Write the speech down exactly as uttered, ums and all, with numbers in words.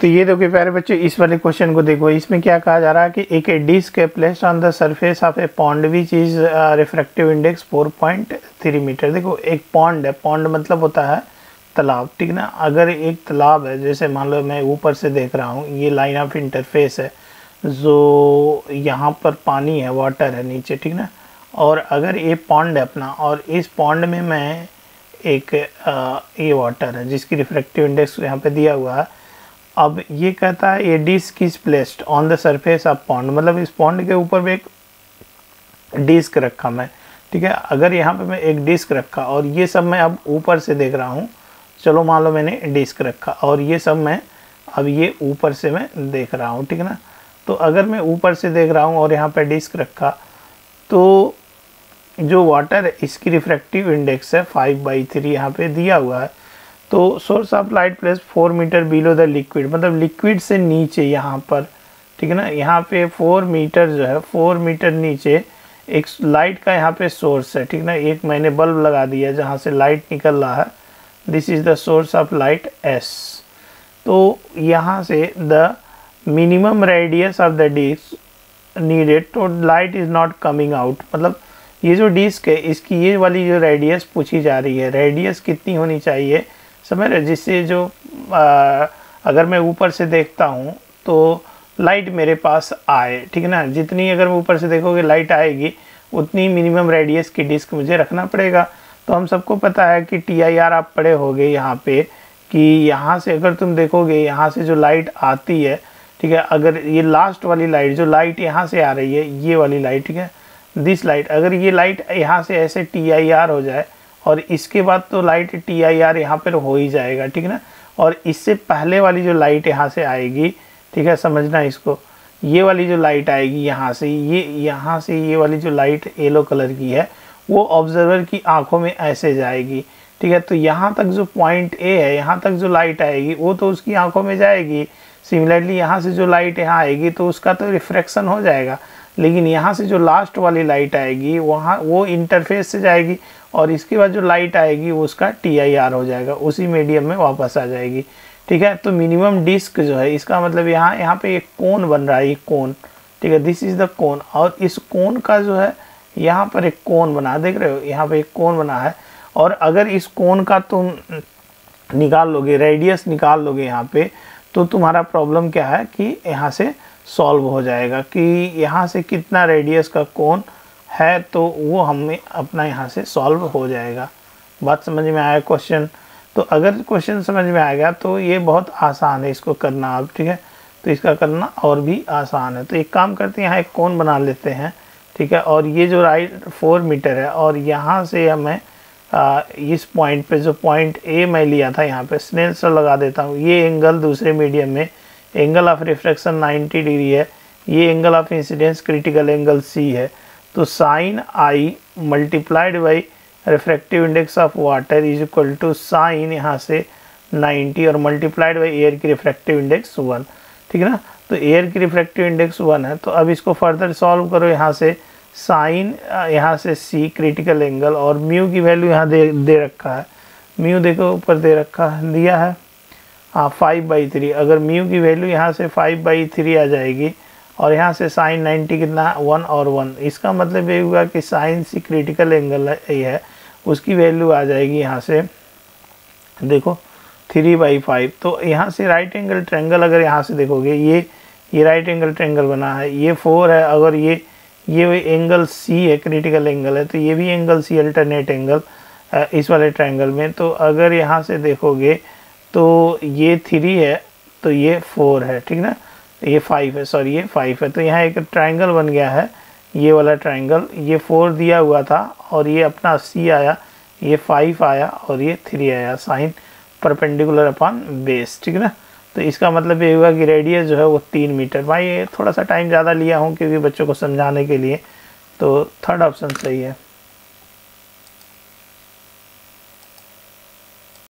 तो ये देखो प्यारे बच्चों, इस वाले क्वेश्चन को देखो। इसमें क्या कहा जा रहा है कि एक disc placed on the surface of a pond which is refractive index four point three metre. देखो एक पॉन्ड है, पॉन्ड मतलब होता है तालाब, ठीक ना। अगर एक तालाब है, जैसे मान लो मैं ऊपर से देख रहा हूँ, ये लाइन ऑफ इंटरफेस है, जो यहाँ पर पानी है, वाटर है नीचे, ठीक ना। और अगर ये पॉन्ड है अपना, और इस पॉन्ड में मैं एक आ, ये वाटर है जिसकी रिफ्रैक्टिव इंडेक्स यहाँ पे दिया हुआ है। अब ये कहता है ये disc is placed on the surface of pond, मतलब इस पॉन्ड के ऊपर भी एक डिस्क रखा मैं, ठीक है। अगर यहाँ पे मैं एक डिस्क रखा और ये सब मैं अब ऊपर से देख रहा हूँ, चलो मान लो मैंने डिस्क रखा और ये सब मैं अब ये ऊपर से मैं देख रहा हूँ, ठीक है ना। तो अगर मैं ऊपर से देख रहा हूँ और यहाँ पर डिस्क रखा, तो जो वाटर इसकी रिफ्रैक्टिव इंडेक्स है फाइव बाई थ्री यहाँ पर दिया हुआ है। तो source of light place four metre below the liquid, मतलब लिक्विड से नीचे यहाँ पर, ठीक है ना। यहाँ पे फोर मीटर जो है, फोर मीटर नीचे एक लाइट का यहाँ पे सोर्स है, ठीक ना। एक मैंने बल्ब लगा दिया जहाँ से लाइट निकल रहा है, this is the source of light S. तो यहाँ से the minimum radius of the disc needed to light is not coming out, मतलब ये जो डिस्क है इसकी ये वाली जो रेडियस पूछी जा रही है, रेडियस कितनी होनी चाहिए, समझ रहे, जिससे जो आ, अगर मैं ऊपर से देखता हूँ तो लाइट मेरे पास आए, ठीक है ना। जितनी अगर मैं ऊपर से देखोगे लाइट आएगी, उतनी मिनिमम रेडियस की डिस्क मुझे रखना पड़ेगा। तो हम सबको पता है कि टी आई आर आप पढ़े होंगे यहाँ पे, कि यहाँ से अगर तुम देखोगे, यहाँ से जो लाइट आती है, ठीक है, अगर ये लास्ट वाली लाइट, जो लाइट यहाँ से आ रही है, ये वाली लाइट, ठीक है, दिस लाइट, अगर ये लाइट यहाँ से ऐसे टी आई आर हो जाए, और इसके बाद तो लाइट टी आई आर यहाँ पर हो ही जाएगा, ठीक है ना। और इससे पहले वाली जो लाइट यहाँ से आएगी, ठीक है, समझना इसको, ये वाली जो लाइट आएगी यहाँ से, ये यहाँ से ये वाली जो लाइट येलो कलर की है, वो ऑब्जर्वर की आंखों में ऐसे जाएगी, ठीक है। तो यहाँ तक जो पॉइंट ए है, यहाँ तक जो लाइट आएगी वो तो उसकी आंखों में जाएगी। सिमिलरली यहाँ से जो लाइट यहाँ आएगी तो उसका तो रिफ्रैक्शन हो जाएगा, लेकिन यहाँ से जो लास्ट वाली लाइट आएगी वहाँ वो इंटरफेस से जाएगी, और इसके बाद जो लाइट आएगी वो उसका टी आई आर हो जाएगा, उसी मीडियम में वापस आ जाएगी, ठीक है। तो मिनिमम डिस्क जो है, इसका मतलब यहाँ यहाँ पे एक कोन बन रहा है, ये कोन, ठीक है, दिस इज़ द कोन। और इस कोन का जो है, यहाँ पर एक कोन बना, देख रहे हो, यहाँ पे एक कोन बना है। और अगर इस कोन का तुम निकाल लोगे, रेडियस निकाल लोगे यहाँ पे, तो तुम्हारा प्रॉब्लम क्या है कि यहाँ से सॉल्व हो जाएगा, कि यहाँ से कितना रेडियस का कोन है, तो वो हमें अपना यहाँ से सॉल्व हो जाएगा। बात समझ में आया क्वेश्चन? तो अगर क्वेश्चन समझ में आएगा तो ये बहुत आसान है, इसको करना आप, ठीक है। तो इसका करना और भी आसान है। तो एक काम करते हैं, यहाँ एक कोन बना लेते हैं, ठीक है। और ये जो राइट फोर मीटर है, और यहाँ से हमें आ, इस पॉइंट पे, जो पॉइंट ए मैं लिया था, यहाँ पे स्नेल से लगा देता हूँ। ये एंगल दूसरे मीडियम में, angle of refraction ninety degree है, ये angle of incidence critical angle C है। तो sine I multiplied by refractive index of water is equal to sine यहाँ से नाइन्टी और मल्टीप्लाइड बाई एयर की रिफ्रैक्टिव इंडेक्स वन, ठीक है ना। तो एयर की रिफ्रैक्टिव इंडेक्स वन है। तो अब इसको फर्दर सॉल्व करो, यहाँ से साइन, यहाँ से सी क्रिटिकल एंगल, और म्यू की वैल्यू यहाँ दे दे रखा है, म्यू देखो ऊपर दे रखा है, दिया है हाँ फाइव बाई थ्री। अगर म्यू की वैल्यू यहाँ से फाइव बाई थ्री आ जाएगी, और यहाँ से साइन नाइन्टी कितना, वन और वन, इसका मतलब ये हुआ कि साइन सी क्रिटिकल एंगल ये है, उसकी वैल्यू आ जाएगी यहाँ से देखो थ्री बाई फाइव। तो यहाँ से राइट एंगल ट्रेंगल, अगर यहाँ से देखोगे, ये ये राइट एंगल ट्रेंगल बना है, ये फोर है, अगर ये ये एंगल सी है, क्रिटिकल एंगल है, तो ये भी एंगल सी अल्टरनेट एंगल इस वाले ट्रायंगल में। तो अगर यहाँ से देखोगे तो ये थ्री है, तो ये फोर है, ठीक ना, ये फाइव है, सॉरी ये फाइव है। तो यहाँ एक ट्रायंगल बन गया है, ये वाला ट्रायंगल, ये फोर दिया हुआ था, और ये अपना सी आया, ये फाइव आया, और ये थ्री आया, साइन परपेंडिकुलर अपॉन बेस, ठीक ना। तो इसका मतलब ये हुआ कि रेडियस जो है वो तीन मीटर। भाई ये थोड़ा सा टाइम ज़्यादा लिया हूँ क्योंकि बच्चों को समझाने के लिए। तो थर्ड ऑप्शन सही है।